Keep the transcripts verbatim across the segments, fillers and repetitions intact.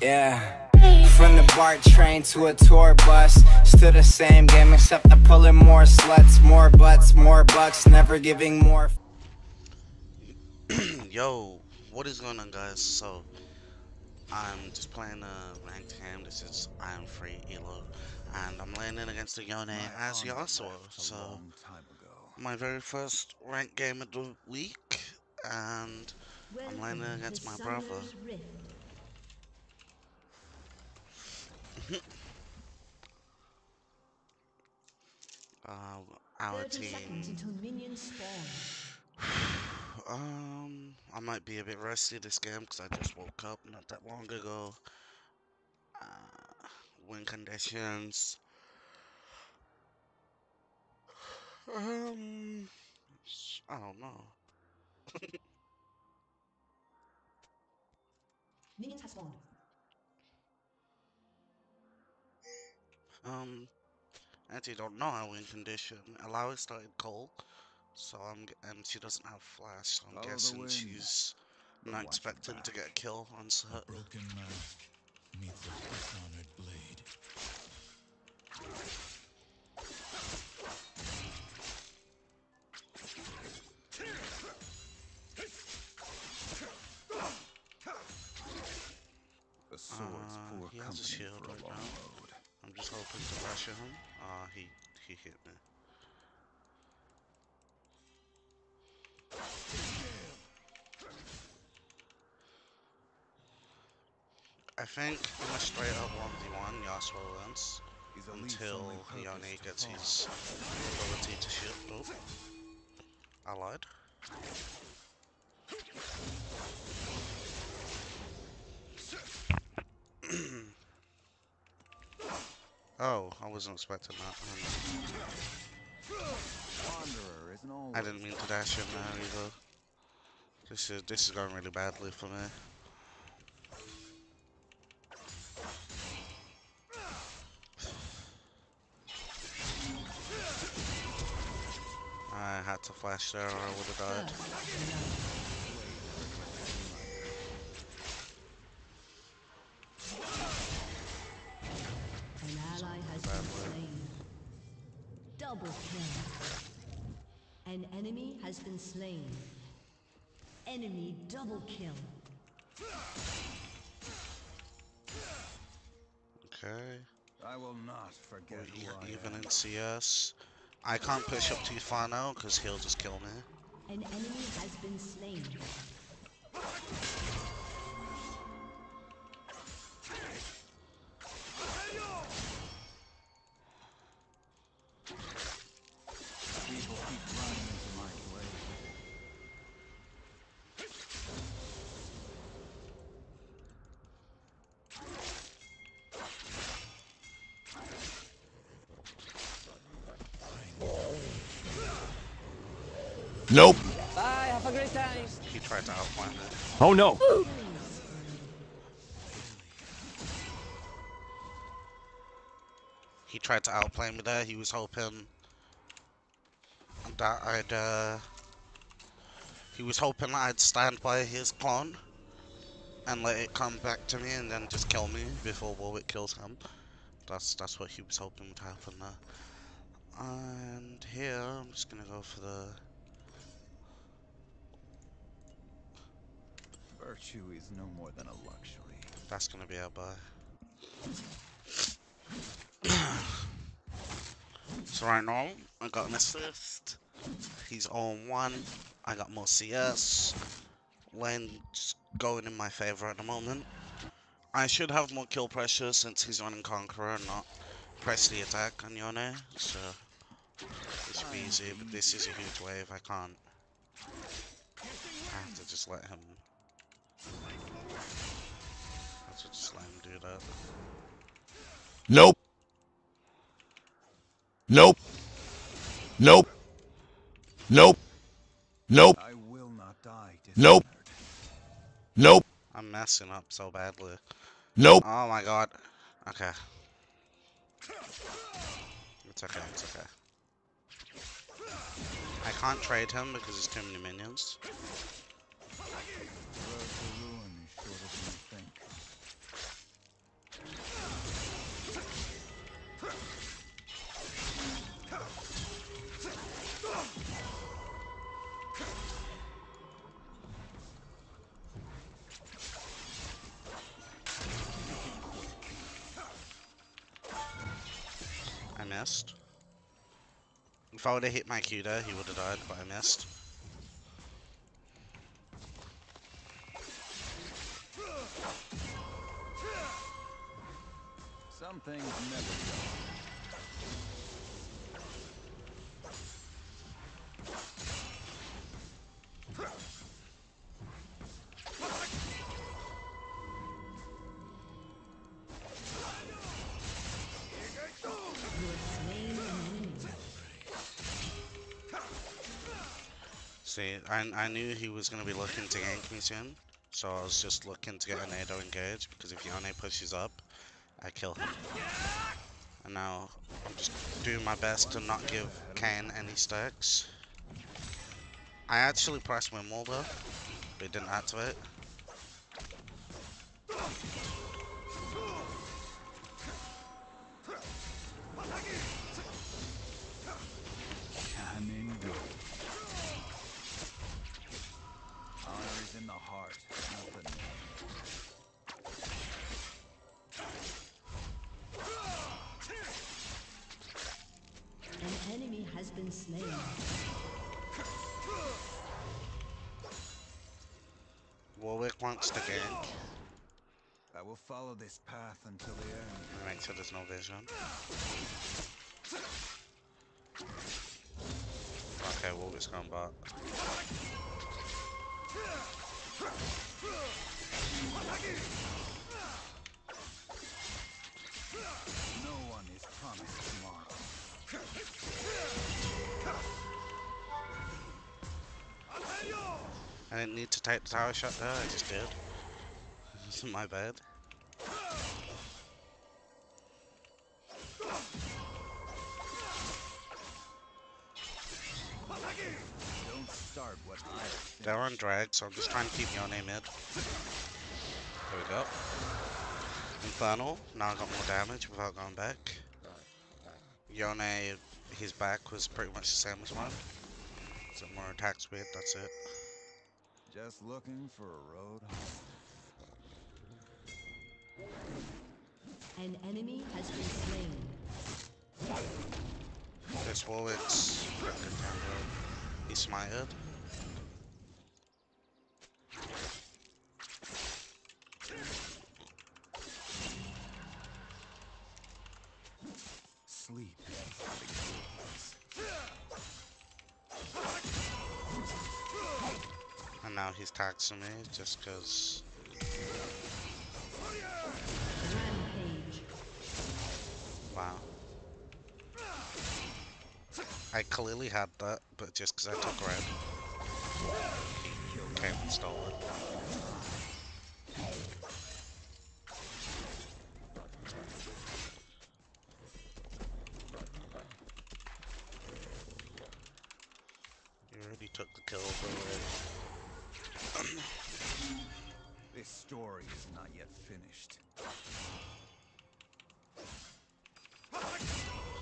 Yeah. From the BART train to a tour bus, still the same game except I'm pulling more sluts, more butts, more bucks, never giving more. Yo, what is going on, guys? So I'm just playing a ranked game. This is I'm Free Elo, and I'm landing against the Yone as Yasuo. So my very first ranked game of the week, and I'm landing against my brother. uh, our team. um, I might be a bit rusty this game because I just woke up not that long ago. Uh, wind conditions. Um, I don't know. Minions have spawned. Um, I actually don't know how in condition. Ilaoi started cold, so I'm and she doesn't have flash. So I'm Follow guessing she's not Watch expecting to get a kill on set. Broken mask meets a dishonored blade. The sword's uh, poor he company has a shield for a long right load. I'm just hoping to pressure him. Ah, uh, he, he hit me. I think I'm a straight up one v one Yasuo wins until Yone gets his ability to shoot. Oh, I lied. Oh, I wasn't expecting that. Um, I didn't mean to dash him now either. This is this is going really badly for me. I had to flash there or I would have died. An enemy has been slain. Enemy double kill. Okay. I will not forget. Well, e even in C S, I can't push up too far now because he'll just kill me. An enemy has been slain. Nope. Bye, have a great time. He tried to outplan it. Oh no. Ooh. He tried to outplay me there. He was hoping that I'd uh he was hoping that I'd stand by his clone and let it come back to me and then just kill me before Warwick kills him. That's that's what he was hoping would happen there. And here I'm just gonna go for the virtue is no more than a luxury. That's gonna be our buy. So right now, I got an assist. He's oh and one. I got more C S. Lane's going in my favor at the moment. I should have more kill pressure since he's running Conqueror, not press the attack on Yone. So it should be easy, but this is a huge wave. I can't. I have to just let him. I should just let him do that. Nope. Nope. Nope. Nope. Nope. I will not die. Nope. Nope. I'm messing up so badly. Nope. Oh my god. Okay. It's okay. It's okay. I can't trade him because there's too many minions. missed. If I would have hit my Q there, he would have died, but I missed. Some things never go. See, I, I knew he was going to be looking to gank me soon, so I was just looking to get an Nado engage, because if Yone pushes up, I kill him. And now, I'm just doing my best to not give Kayn any stacks. I actually pressed my Windwall though, but it didn't activate. Warwick wants to gank. I will follow this path until the end. Make sure there's no vision. Okay, Warwick's gone bot. No one is promised tomorrow. I didn't need to take the tower shot there, I just did. This isn't my bad. Don't start what I They're on drag, so I'm just trying to keep Yone mid. There we go. Infernal, now I got more damage without going back. Yone, his back was pretty much the same as mine. So more attacks with, that's it. Just looking for a road home. An enemy has been slain. This Warwick's broken down road. He smited. Sleep. Now he's taxing me just because. Wow. I clearly had that, but just because I took red. Okay, we stole it. You already took the kill for red. This story is not yet finished.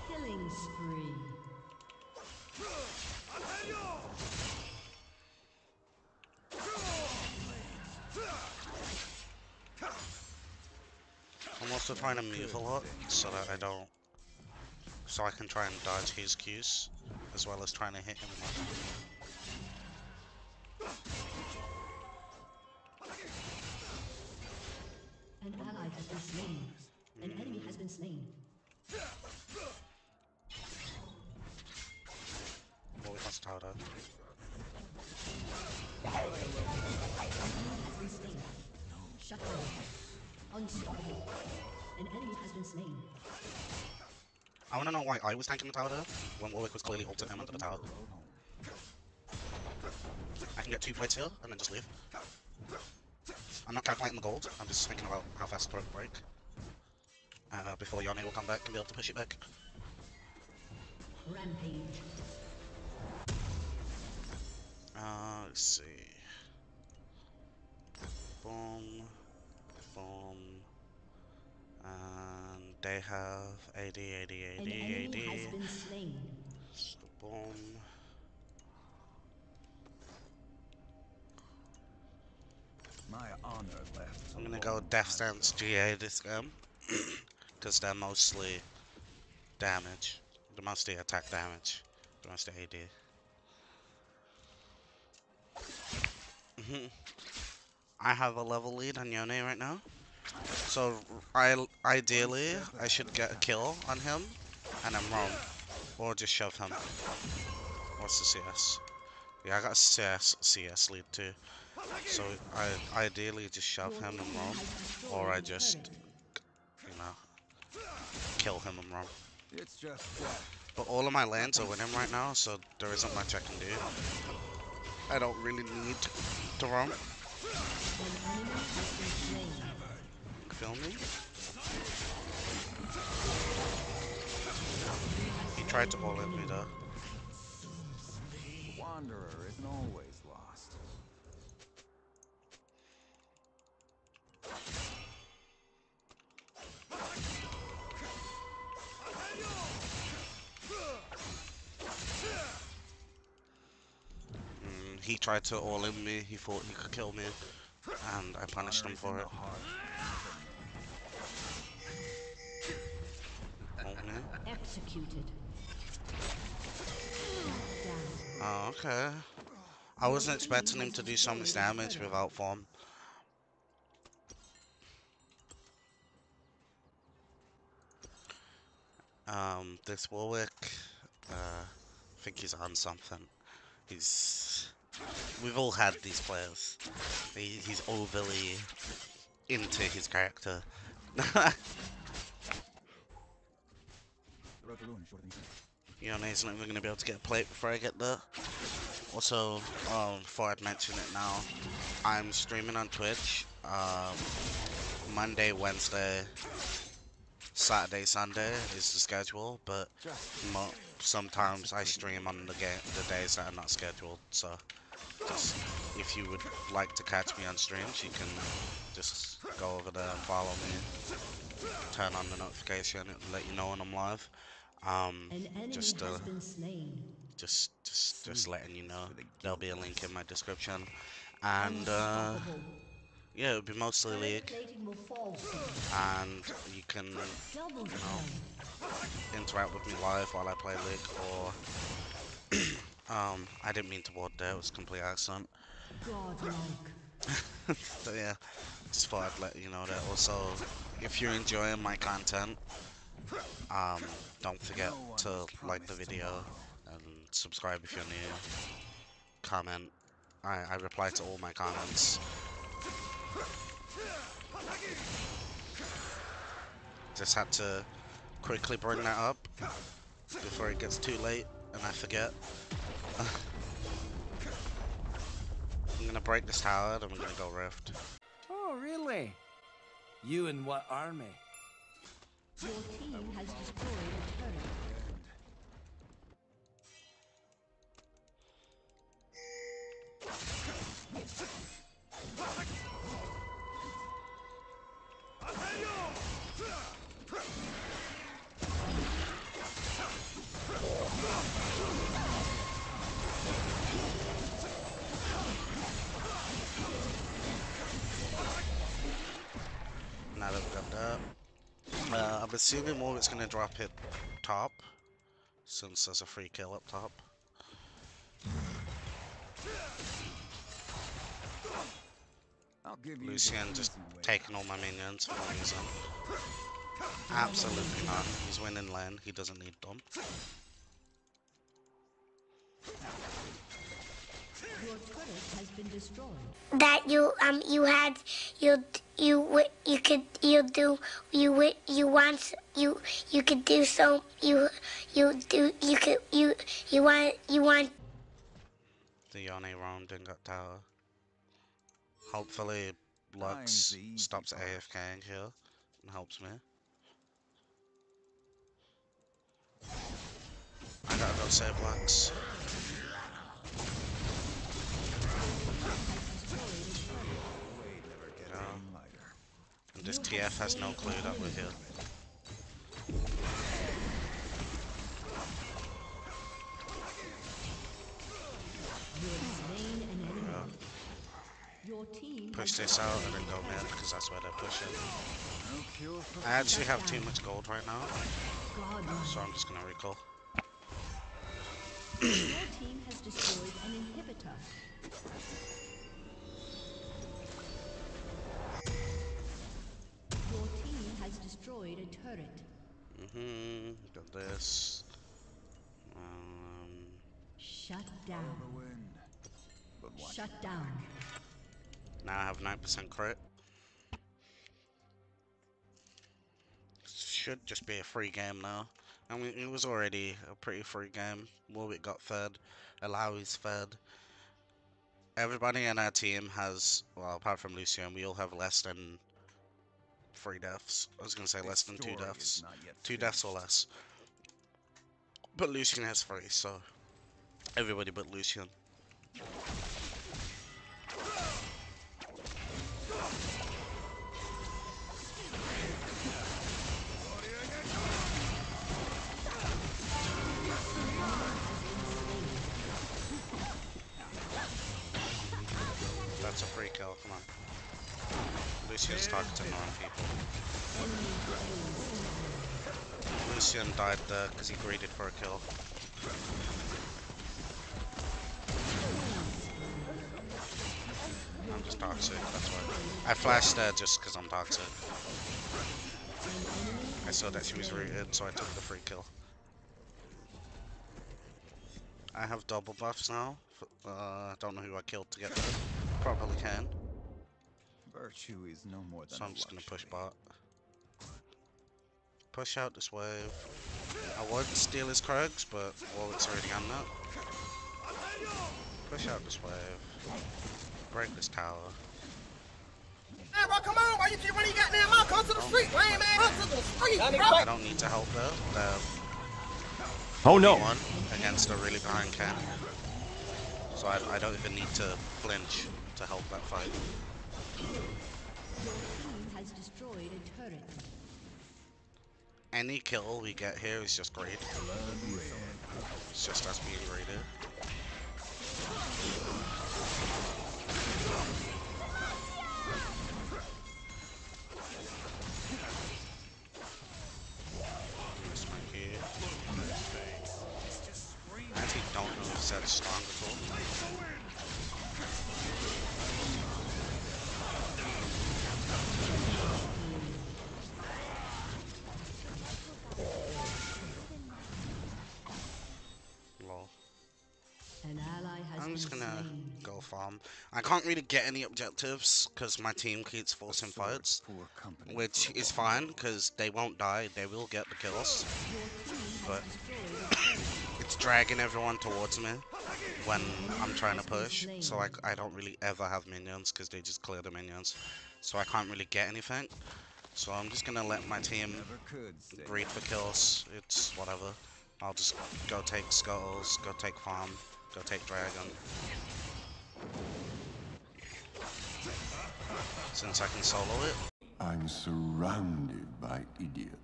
Killing spree. I'm also trying to move a lot so that I don't, so I can try and dodge his Qs as well as trying to hit him with. An enemy has been slain. Oh, we lost Tara. An enemy has been slain. Shut down. Unstoppable. An enemy has been slain. I wanna know why I was tanking the tower when Warwick was clearly ulting him under the tower. I can get two plates here and then just leave. I'm not calculating the gold, I'm just thinking about how fast throw break. Uh, before Yone will come back and be able to push it back. Rampage. Uh, let's see. Boom. Boom. And they have A D, A D, A D, A D. So boom. My honor left. I'm gonna go Death Stance G A this game because they're mostly damage. The monster attack damage. The monster A D. Mm-hmm. I have a level lead on Yone right now. So I ideally I should get a kill on him and I'm wrong. Or just shove him. What's the C S? Yeah, I got a C S, C S lead too. So I ideally just shove him and roam, or I just, you know, kill him and roam. But all of my lands are with him right now, so there isn't much I can do. I don't really need to roam. Feel me? He tried to hold me though. The wanderer isn't always lost. Mm, he tried to all in me, he thought he could kill me, and I punished him for it. Executed. Oh, okay. I wasn't expecting him to do so much damage without form. Um, this Warwick, uh, I think he's on something. He's... We've all had these players. He, he's overly into his character. Yone is not even going to be able to get a plate before I get there. Also, um, before I mention it now, I'm streaming on Twitch, um, Monday, Wednesday, Saturday, Sunday is the schedule, but mo sometimes I stream on the, game, the days that are not scheduled, so just, if you would like to catch me on streams, you can just go over there and follow me, turn on the notification, it'll let you know when I'm live. Um, just, uh, just, just, just letting you know, there'll be a link in my description, and, uh, yeah, it'll be mostly League, and you can, you know, interact with me live while I play League, or, um, I didn't mean to board there, it was a complete accident. So yeah, just thought I'd let you know that. Also, if you're enjoying my content, Um, don't forget to like the video and subscribe if you're new. Comment. I, I reply to all my comments. Just had to quickly bring that up before it gets too late and I forget. I'm gonna break this tower and I'm gonna go rift. Oh, really? You and what army? Your team has destroyed a turret. Now that we've got that. Uh, I'm assuming Warwick's going to drop it top, since there's a free kill up top. I'll give you Lucian just taking all my minions for no reason. Absolutely not. He's winning lane. He doesn't need them. Your turret has been destroyed. That you um you had you you you could you do you you want you you could do so you you do you could you you want you want. The Yone round and got tower. Hopefully, Lux stops AFKing here and helps me. I gotta go save Lux. And this T F has no clue that we're here. Yeah. Push this out and then go mid because that's where they're pushing. I actually have too much gold right now. So I'm just gonna recall. Your team has destroyed an inhibitor. Your team has destroyed a turret. Mm-hmm. Got this. Um. Shut down. Shut down. Now I have nine percent crit. Should just be a free game now. I mean, it was already a pretty free game. Warwick got third. Ilaoi's third. Everybody in our team has, well, apart from Lucian, we all have less than three deaths. I was going to say less than two deaths. Two deaths or less. But Lucian has three, so everybody but Lucian. That's a free kill, come on. Lucian's targeting the wrong people. Lucian died there because he greeted for a kill. I'm just toxic, that's why. I flashed there just because I'm toxic. I saw that she was rooted, so I took the free kill. I have double buffs now. I uh, don't know who I killed to get them. Probably can. Virtue is no more than. So I'm just gonna push Bart. Push out this wave. I would steal his Krugs, but Warwick's already on that. Push out this wave. Break this tower. Hey, bro, come on! Why you keep running? You got damn out! Come to the street, man! Come to the street, bro! I don't need to help though. They're oh no! One against a really behind Kayn. So I, I don't even need to flinch to help that fight. Your team has destroyed a turret. Any kill we get here is just great. It's just us being raided. I actually don't know if Zed is strong at all. I'm just gonna go farm. I can't really get any objectives because my team keeps forcing fights, which is fine because they won't die, they will get the kills, but it's dragging everyone towards me when I'm trying to push, so I, I don't really ever have minions because they just clear the minions, so I can't really get anything, so I'm just gonna let my team greed for kills. It's whatever. I'll just go take scuttles, go take farm, go take dragon. Since I can solo it. I'm surrounded by idiots.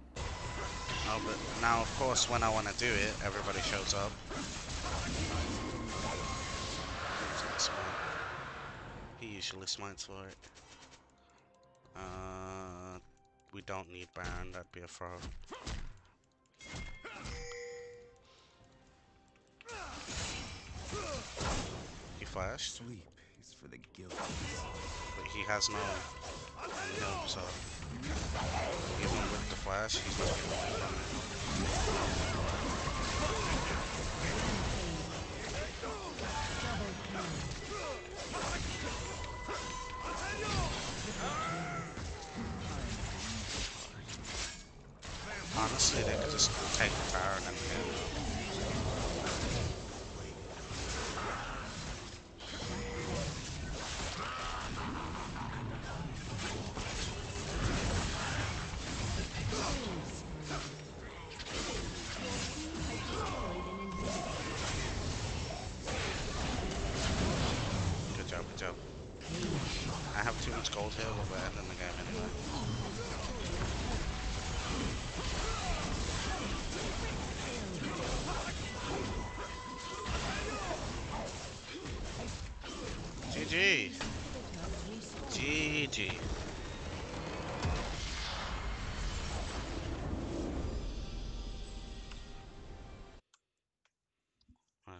Oh, but now of course when I want to do it, everybody shows up. He usually smites for it. Uh, we don't need Baron, that'd be a throw. He flashed. Sleep is for the guilty. But he has no help, so even with the flash, he's not gonna do that. Honestly, they could just take the tower and then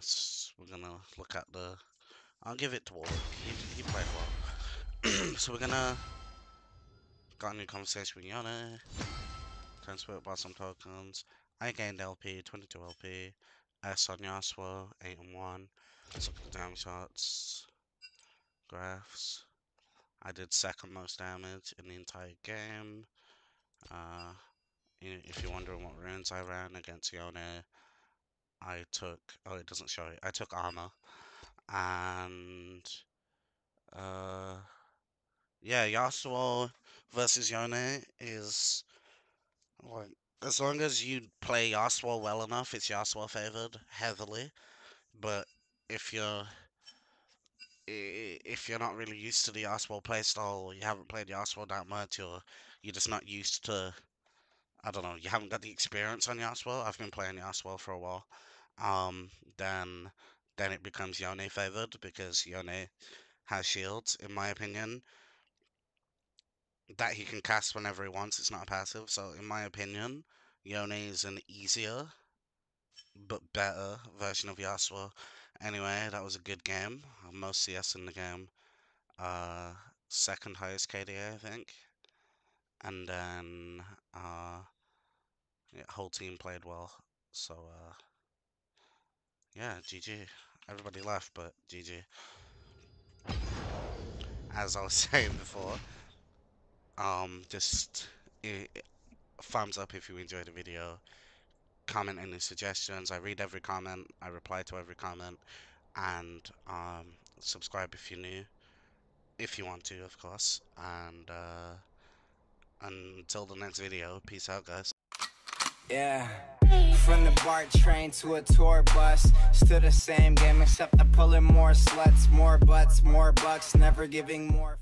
that's we're gonna look at the. I'll give it to Warwick. He, he played well. So we're gonna got a new conversation with Yone. Transferred by some tokens. I gained L P, twenty-two L P. S on Yasuo, eight and one. Let's look at the damage shots. Graphs. I did second most damage in the entire game. Uh, if you're wondering what runes I ran against Yone, I took, oh it doesn't show it, I took armor, and, uh, yeah, Yasuo versus Yone is, like, as long as you play Yasuo well enough, it's Yasuo favored heavily, but if you're, if you're not really used to the Yasuo playstyle, or you haven't played Yasuo that much, or you're just not used to, I don't know, you haven't got the experience on Yasuo, I've been playing Yasuo for a while, um, then then it becomes Yone favored, because Yone has shields, in my opinion, that he can cast whenever he wants, it's not a passive, so in my opinion, Yone is an easier, but better version of Yasuo. Anyway, that was a good game, most C S in the game, uh, second highest K D A, I think, and then, uh, yeah, whole team played well, so, uh, yeah, G G. Everybody left, but G G. As I was saying before, um, just it, it, thumbs up if you enjoyed the video, comment any suggestions, I read every comment, I reply to every comment, and, um, subscribe if you're new, if you want to, of course, and, uh, until the next video, peace out, guys. Yeah. From the BART train to a tour bus, still the same game except I'm pulling more sluts, more butts, more bucks, never giving more.